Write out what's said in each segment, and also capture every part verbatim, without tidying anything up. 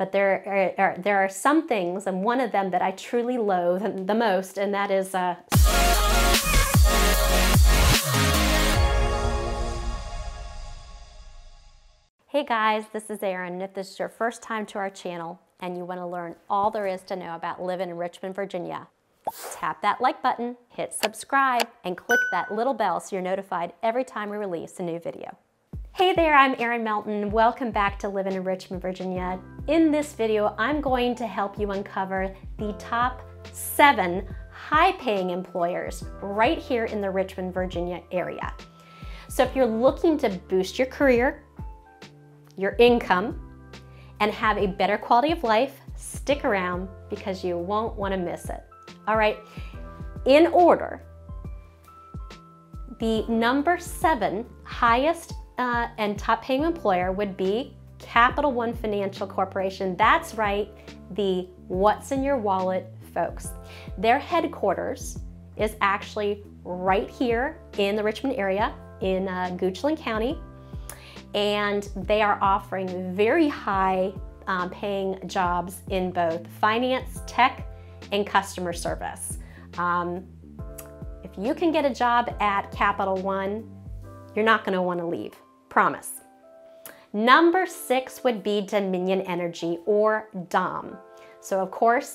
But there are, there are some things, and one of them that I truly loathe the most, and that is uh, Hey guys, this is Erin. If this is your first time to our channel and you want to learn all there is to know about living in Richmond, Virginia, tap that like button, hit subscribe, and click that little bell so you're notified every time we release a new video. Hey there, I'm Erin Melton. Welcome back to Living in Richmond, Virginia. In this video, I'm going to help you uncover the top seven high-paying employers right here in the Richmond, Virginia area. So if you're looking to boost your career, your income, and have a better quality of life, stick around because you won't want to miss it. All right, in order, the number seven highest Uh, and top paying employer would be Capital One Financial Corporation. That's right, the what's in your wallet folks. Their headquarters is actually right here in the Richmond area in uh, Goochland County, and they are offering very high um, paying jobs in both finance, tech, and customer service. Um, if you can get a job at Capital One, you're not going to want to leave. Promise. Number six would be Dominion Energy, or D O M. So of course,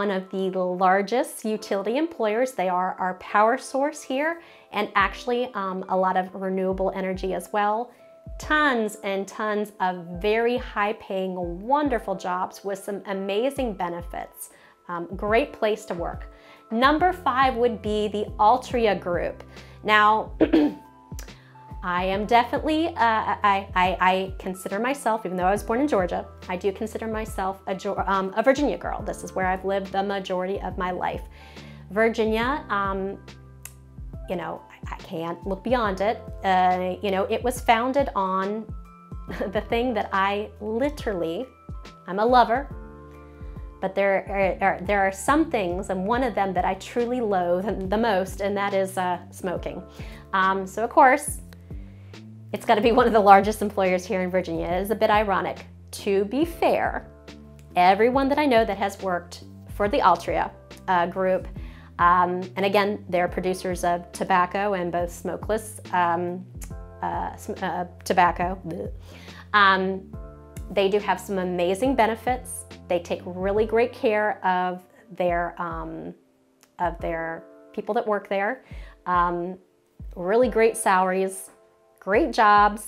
one of the largest utility employers. They are our power source here, and actually um, a lot of renewable energy as well. Tons and tons of very high paying, wonderful jobs with some amazing benefits. Um, great place to work. Number five would be the Altria Group. Now, I am definitely, uh, I, I, I consider myself, even though I was born in Georgia, I do consider myself a, um, a Virginia girl. This is where I've lived the majority of my life. Virginia, um, you know, I can't look beyond it. Uh, you know, it was founded on the thing that I literally, I'm a lover, but there are, there are some things, and one of them that I truly loathe the most, and that is uh, smoking. Um, so of course, it's got to be one of the largest employers here in Virginia. It is a bit ironic. To be fair, everyone that I know that has worked for the Altria uh, Group, um, and again, they're producers of tobacco and both smokeless um, uh, uh, tobacco. Um, they do have some amazing benefits. They take really great care of their um, of their people that work there. Um, really great salaries. Great jobs.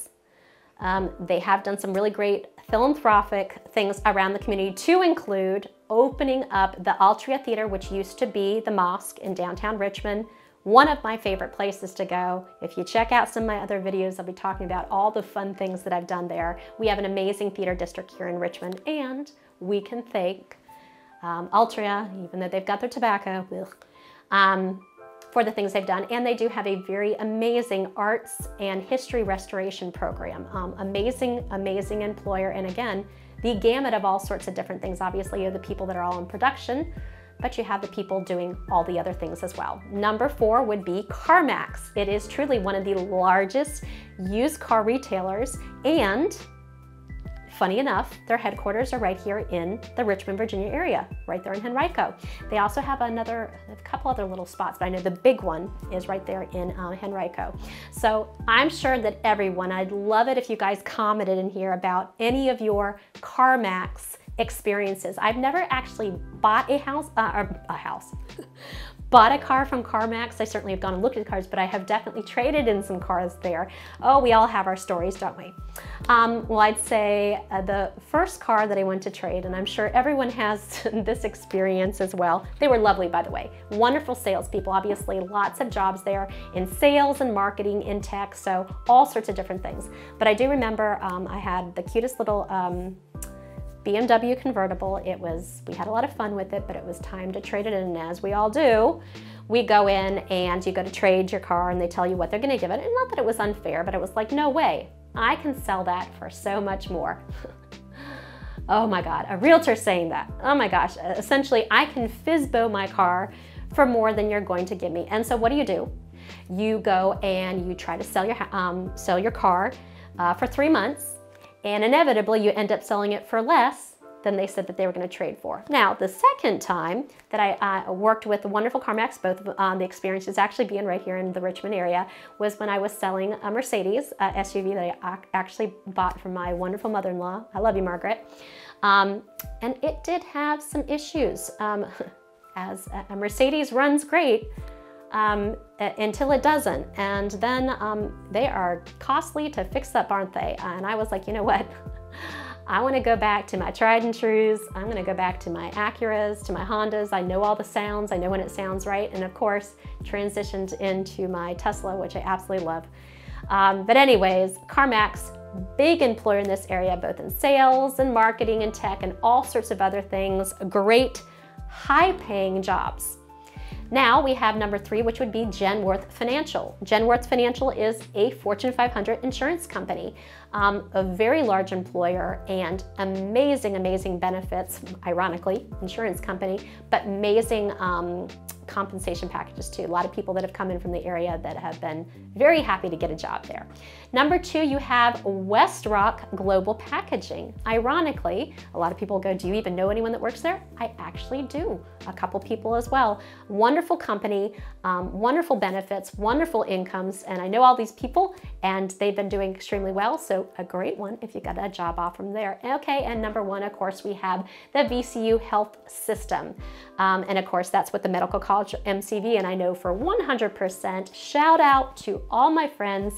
Um, they have done some really great philanthropic things around the community, to include opening up the Altria Theater, which used to be the mosque in downtown Richmond. One of my favorite places to go. If you check out some of my other videos, I'll be talking about all the fun things that I've done there. We have an amazing theater district here in Richmond, and we can thank um, Altria, even though they've got their tobacco, um, for the things they've done. And they do have a very amazing arts and history restoration program. Um, amazing, amazing employer. And again, the gamut of all sorts of different things. Obviously, you're the people that are all in production, but you have the people doing all the other things as well. Number four would be CarMax. It is truly one of the largest used car retailers, and funny enough, their headquarters are right here in the Richmond, Virginia area, right there in Henrico. They also have another, a couple other little spots, but I know the big one is right there in uh, Henrico. So I'm sure that everyone, I'd love it if you guys commented in here about any of your CarMax experiences. I've never actually bought a house, uh, or a house, bought a car from CarMax. I certainly have gone and looked at cars, but I have definitely traded in some cars there. Oh, we all have our stories, don't we? Um, well, I'd say uh, the first car that I went to trade, and I'm sure everyone has this experience as well. They were lovely, by the way. Wonderful salespeople, obviously lots of jobs there in sales and marketing, in tech, so all sorts of different things. But I do remember um, I had the cutest little um, B M W convertible. It was, we had a lot of fun with it, but it was time to trade it in. And as we all do, we go in and you go to trade your car and they tell you what they're going to give it. And not that it was unfair, but it was like, no way, I can sell that for so much more. Oh my God, a realtor saying that. Oh my gosh, essentially I can F S B O my car for more than you're going to give me. And so what do you do? You go and you try to sell your, um, sell your car uh, for three months. And inevitably you end up selling it for less than they said that they were going to trade for. Now, the second time that I uh, worked with the wonderful CarMax, both of um, the experiences actually being right here in the Richmond area, was when I was selling a Mercedes a S U V that I actually bought from my wonderful mother-in-law. I love you, Margaret. Um, and it did have some issues. Um, as a Mercedes runs great, Um, until it doesn't, and then um, they are costly to fix up, aren't they? And I was like, you know what? I want to go back to my tried and trues. I'm going to go back to my Acuras, to my Hondas. I know all the sounds. I know when it sounds right. And of course, transitioned into my Tesla, which I absolutely love. Um, but anyways, CarMax, big employer in this area, both in sales and marketing and tech and all sorts of other things. Great, high-paying jobs. Now we have number three, which would be Genworth Financial. Genworth Financial is a Fortune five hundred insurance company, um, a very large employer and amazing, amazing benefits, ironically, insurance company, but amazing um, compensation packages too. A lot of people that have come in from the area that have been very happy to get a job there. Number two, you have WestRock Global Packaging. Ironically, a lot of people go, do you even know anyone that works there? I actually do, a couple people as well. Wonderful company, um, wonderful benefits, wonderful incomes, and I know all these people and they've been doing extremely well, so a great one if you got a job offer from there. Okay, and number one, of course, we have the V C U Health System. Um, and of course, that's what the medical college M C V, and I know for one hundred percent, shout out to all my friends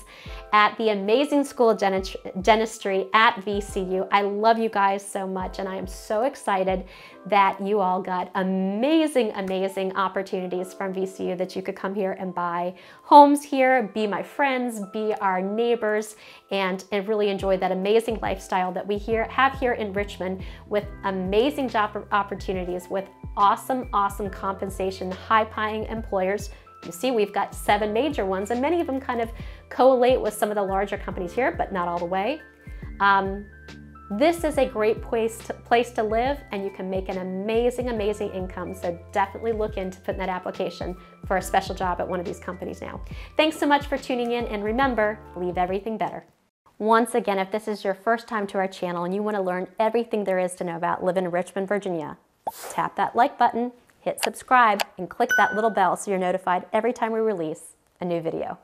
at the amazing School of Dentistry at V C U. I love you guys so much, and I am so excited that you all got amazing, amazing opportunities from V C U that you could come here and buy homes here, be my friends, be our neighbors, and, and really enjoy that amazing lifestyle that we here have here in Richmond with amazing job opportunities, with awesome, awesome compensation, high-paying employers. You see, we've got seven major ones, and many of them kind of collate with some of the larger companies here, but not all the way. Um, This is a great place to, place to live, and you can make an amazing, amazing income. So definitely look into putting that application for a special job at one of these companies now. Thanks so much for tuning in, and remember, leave everything better. Once again, if this is your first time to our channel and you want to learn everything there is to know about living in Richmond, Virginia, tap that like button, hit subscribe, and click that little bell so you're notified every time we release a new video.